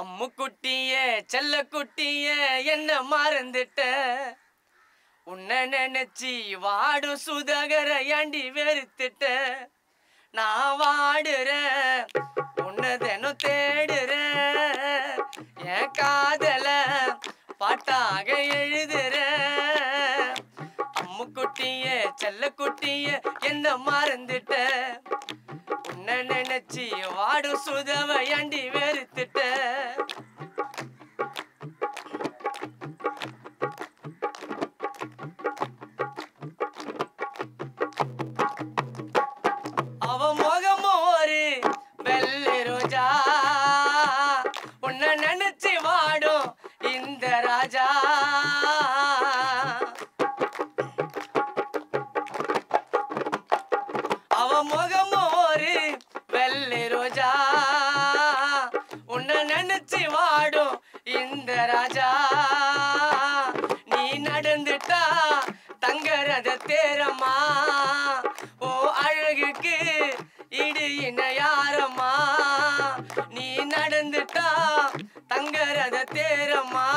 அம்முகுட்டியே செல்லக்குட்டியே என்ன மறந்துட்ட உன்னை நினைச்சி வாடு சுதாகர ஏண்டி வெறுத்துட்ட நான் வாடுற உன்னை தினம் தேடுற என் காதல பாட்டாக எழுதுற அம்முகுட்டியே செல்லக்குட்டியே என்ன மறந்துட்ட உன்னை நினைச்சி வாடு சுதாவ ஏண்டி வெறுத்துட்ட ராஜா அவ முகமோ ஒரு வெள்ளை ரோஜா உன்னை நினைச்சு வாடும் இந்த ராஜா நீ நடந்துட்டா தங்கரத தேரமா ஓ அழகுக்கு இடி இன யாரமா நீ நடந்துட்டா தங்கரத தேரமா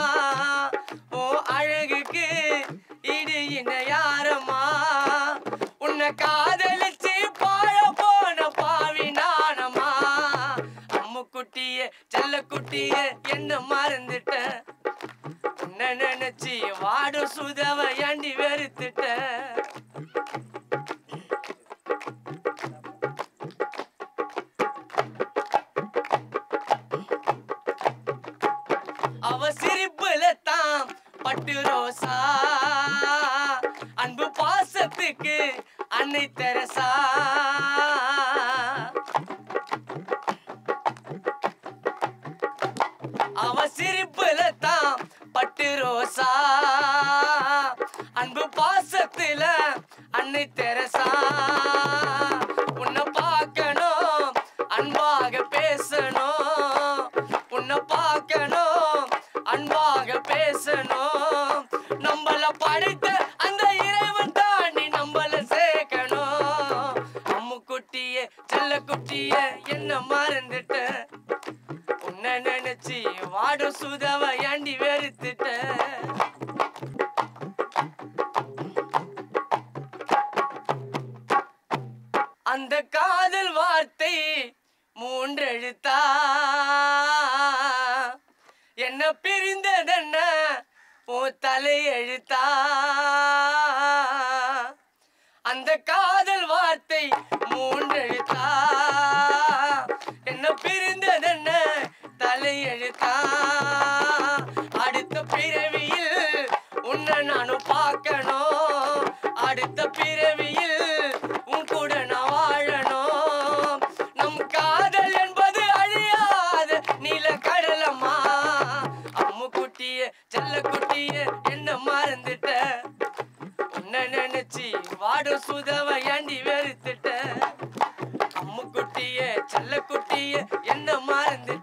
உன்னை காதலிச்சு பாழ போன பாவி நானம்மா அம்முகுட்டியே செல்லக்குட்டியே என்ன மறந்துட்ட உன்னை நினைச்சி வாடு சுதாவ ஏண்டி வெறுத்துட்ட அவ சிரிப்புல தான் பட்டு ரோசா அன்பு பாசத்துக்கு அன்னை தெரசா அவ சிரிப்புல தான் பட்டு ரோசா அன்பு பாசத்துல அன்னை தெரசா உன்னை பார்க்கணும் அன்பாக பேசணும் உன்னை பார்க்கணும் அன்பாக பேசணும் நம்மள படைத்த அந்த இறைவன் தாண்டி நம்மள சேர்க்கணும் அம்முகுட்டியே செல்லக்குட்டியே என்ன மறந்துட்ட உன்னை நினைச்சி வாடு சுதாவ ஏண்டி வெறுத்துட்ட அந்த காதல் வார்த்தை 3 எழுத்தா என்ன பிரிந்ததென்ன ஓ தலை எழுத்தா அந்த காதல் வார்த்தை 3 எழுத்தா என்ன பிரிந்ததென்ன தலை எழுத்தா அடுத்த பிறவியில் உன்னை நானும் பார்க்கணும் அடுத்த பிறவியில் உன் கூட நான் வாழணும் நம் காதல் என்பது அழியாத நீல கடலமா அம்முகுட்டியே செல்லக்குட்டியே என்ன மறந்துட்ட உன்னை நினைச்சி வாடு சுதாவ ஏண்டி வெறுத்துட்ட அம்முகுட்டியே செல்லக்குட்டியே என்ன மறந்துட்ட